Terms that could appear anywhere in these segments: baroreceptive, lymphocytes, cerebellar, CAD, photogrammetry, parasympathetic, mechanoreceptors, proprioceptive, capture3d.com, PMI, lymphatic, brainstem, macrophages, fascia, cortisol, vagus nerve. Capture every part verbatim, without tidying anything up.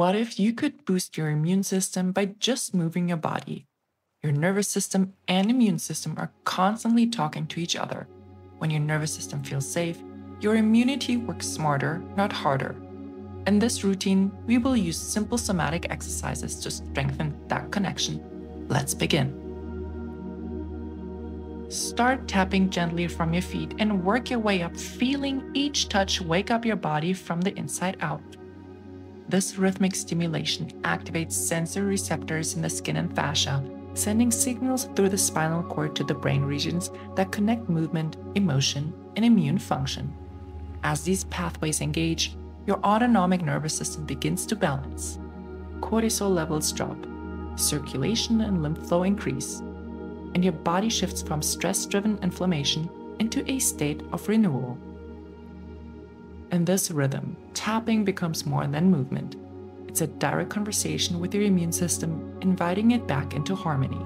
What if you could boost your immune system by just moving your body? Your nervous system and immune system are constantly talking to each other. When your nervous system feels safe, your immunity works smarter, not harder. In this routine, we will use simple somatic exercises to strengthen that connection. Let's begin. Start tapping gently from your feet and work your way up, feeling each touch wake up your body from the inside out. This rhythmic stimulation activates sensory receptors in the skin and fascia, sending signals through the spinal cord to the brain regions that connect movement, emotion, and immune function. As these pathways engage, your autonomic nervous system begins to balance. Cortisol levels drop, circulation and lymph flow increase, and your body shifts from stress-driven inflammation into a state of renewal. In this rhythm, tapping becomes more than movement. It's a direct conversation with your immune system, inviting it back into harmony.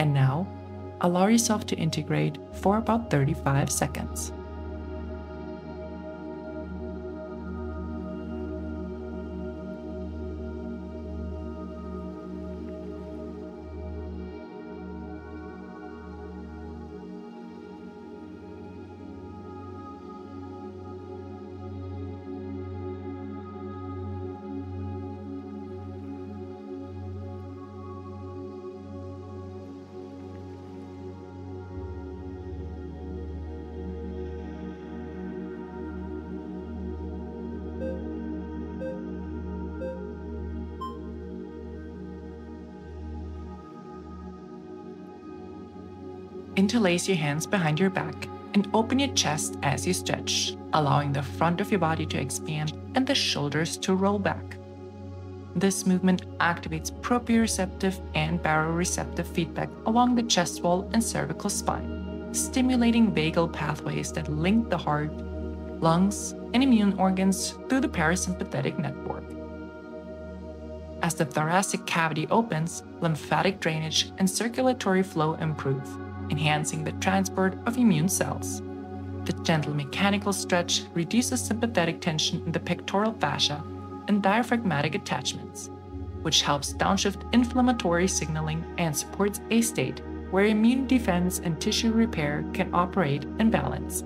And now, allow yourself to integrate for about thirty-five seconds. Interlace your hands behind your back and open your chest as you stretch, allowing the front of your body to expand and the shoulders to roll back. This movement activates proprioceptive and baroreceptive feedback along the chest wall and cervical spine, stimulating vagal pathways that link the heart, lungs, and immune organs through the parasympathetic network. As the thoracic cavity opens, lymphatic drainage and circulatory flow improve, enhancing the transport of immune cells. The gentle mechanical stretch reduces sympathetic tension in the pectoral fascia and diaphragmatic attachments, which helps downshift inflammatory signaling and supports a state where immune defense and tissue repair can operate in balance.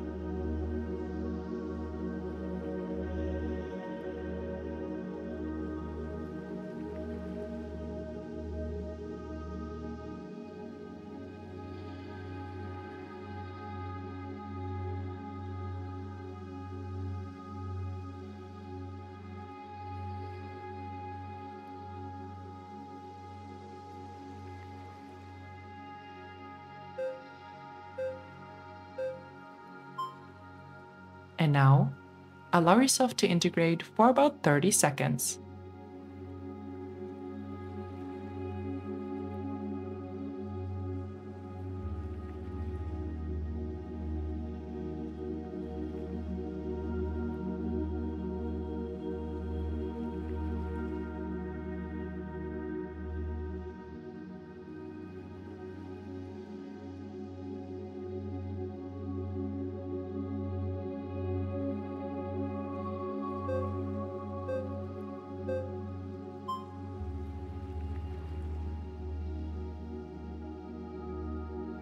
And now, allow yourself to integrate for about thirty seconds.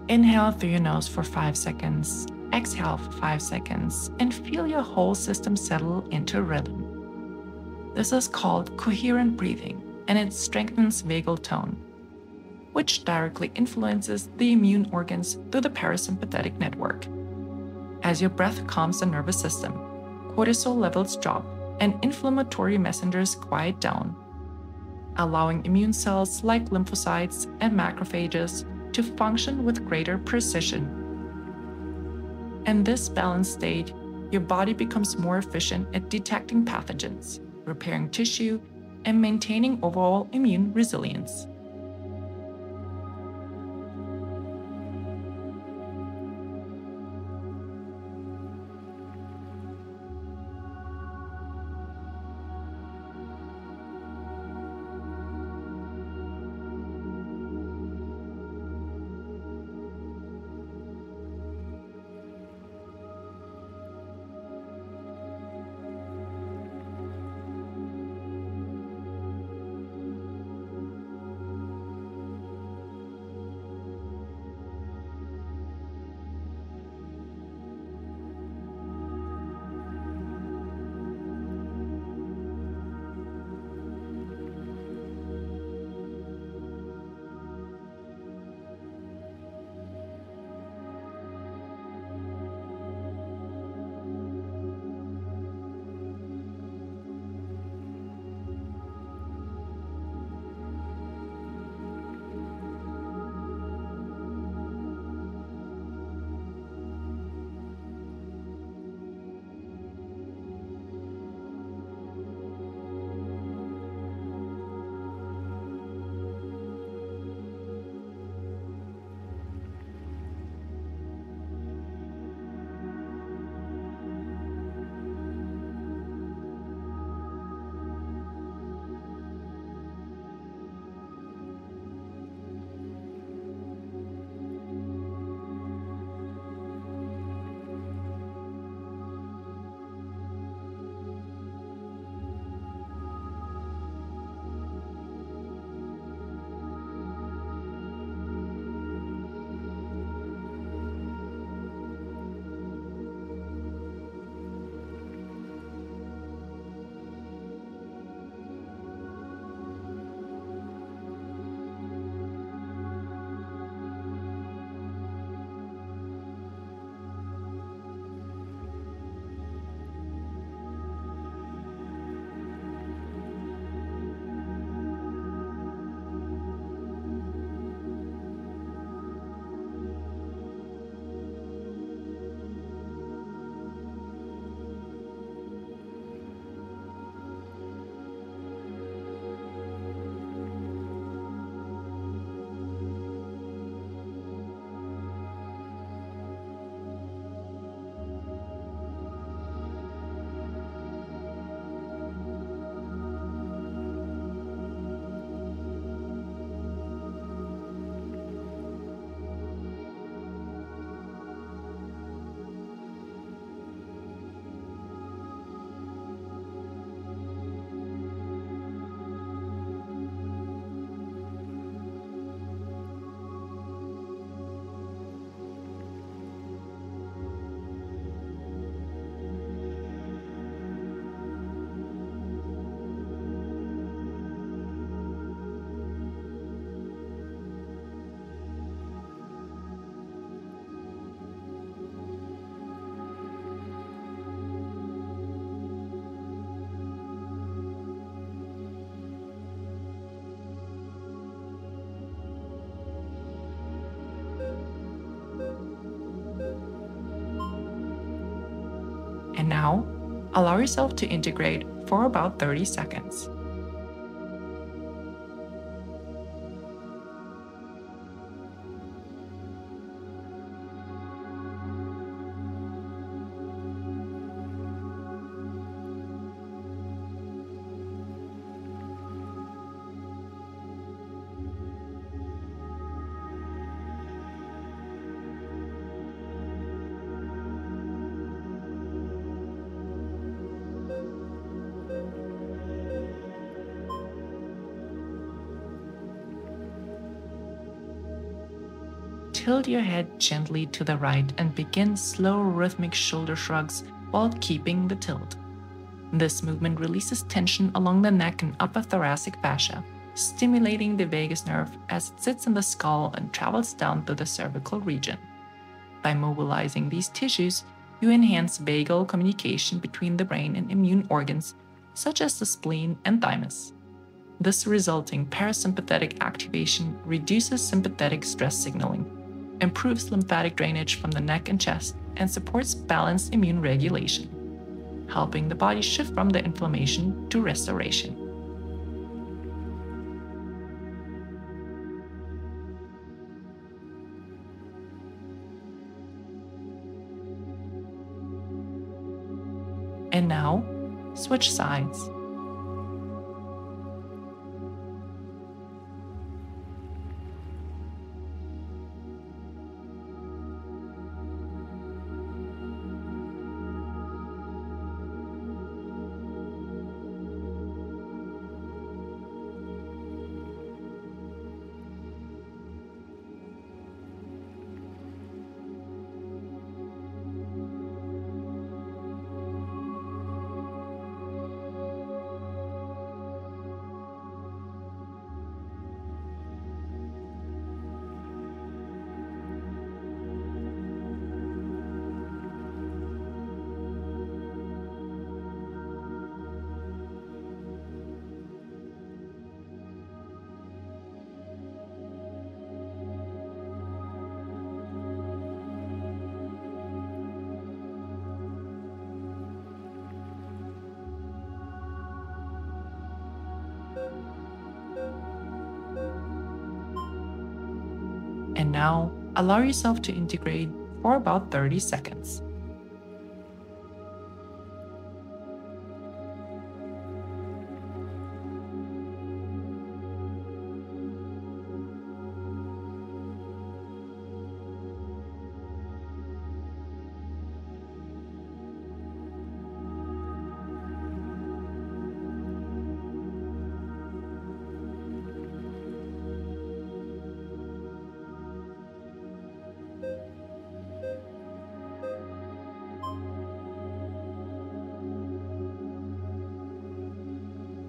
Inhale through your nose for five seconds, exhale for five seconds, and feel your whole system settle into rhythm. This is called coherent breathing, and it strengthens vagal tone, which directly influences the immune organs through the parasympathetic network. As your breath calms the nervous system, cortisol levels drop and inflammatory messengers quiet down, allowing immune cells like lymphocytes and macrophages to function with greater precision. In this balanced state, your body becomes more efficient at detecting pathogens, repairing tissue, and maintaining overall immune resilience. Now, allow yourself to integrate for about thirty seconds. Tilt your head gently to the right and begin slow rhythmic shoulder shrugs while keeping the tilt. This movement releases tension along the neck and upper thoracic fascia, stimulating the vagus nerve as it sits in the skull and travels down through the cervical region. By mobilizing these tissues, you enhance vagal communication between the brain and immune organs, such as the spleen and thymus. This resulting parasympathetic activation reduces sympathetic stress signaling, improves lymphatic drainage from the neck and chest, and supports balanced immune regulation, helping the body shift from the inflammation to restoration. And now, switch sides. And now, allow yourself to integrate for about thirty seconds.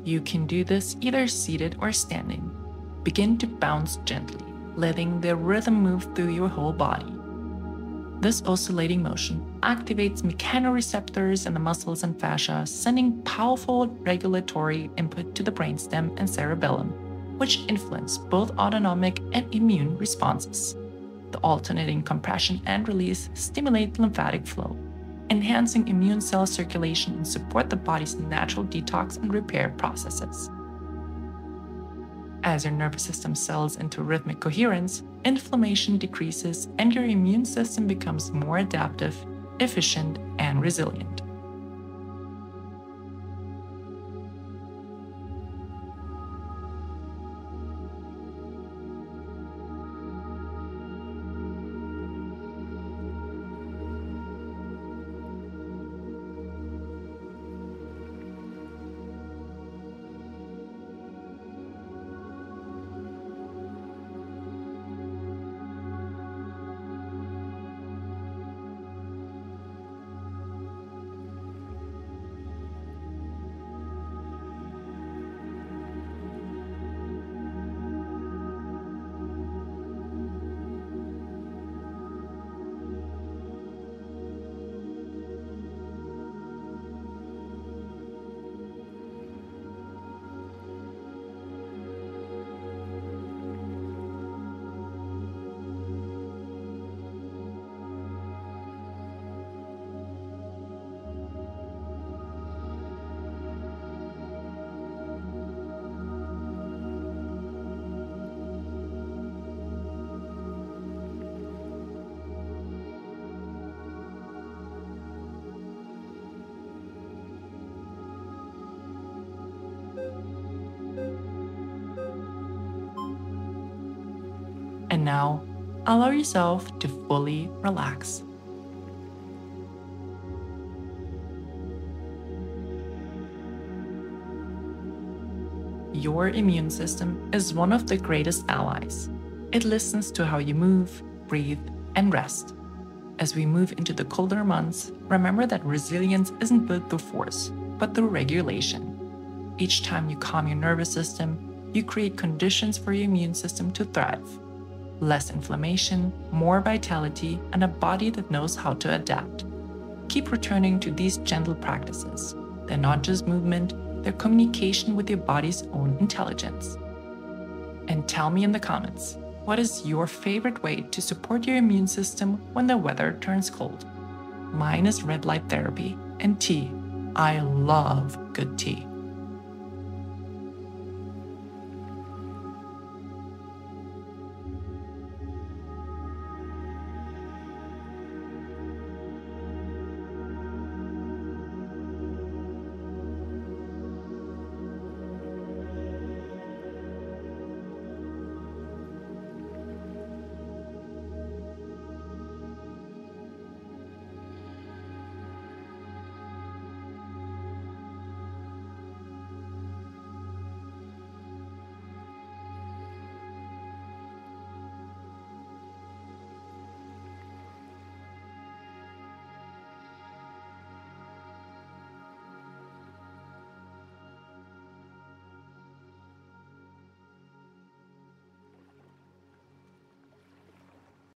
You can do this either seated or standing. Begin to bounce gently, letting the rhythm move through your whole body. This oscillating motion activates mechanoreceptors in the muscles and fascia, sending powerful regulatory input to the brainstem and cerebellum, which influence both autonomic and immune responses. The alternating compression and release stimulate lymphatic flow, enhancing immune cell circulation and support the body's natural detox and repair processes. As your nervous system settles into rhythmic coherence, inflammation decreases and your immune system becomes more adaptive, efficient, and resilient. now, allow yourself to fully relax. Your immune system is one of the greatest allies. It listens to how you move, breathe, and rest. As we move into the colder months, remember that resilience isn't built through force, but through regulation. Each time you calm your nervous system, you create conditions for your immune system to thrive. Less inflammation, more vitality, and a body that knows how to adapt. Keep returning to these gentle practices. They're not just movement, their communication with your body's own intelligence. And tell me in the comments, what is your favorite way to support your immune system when the weather turns cold? Mine is red light therapy and tea. I love good tea.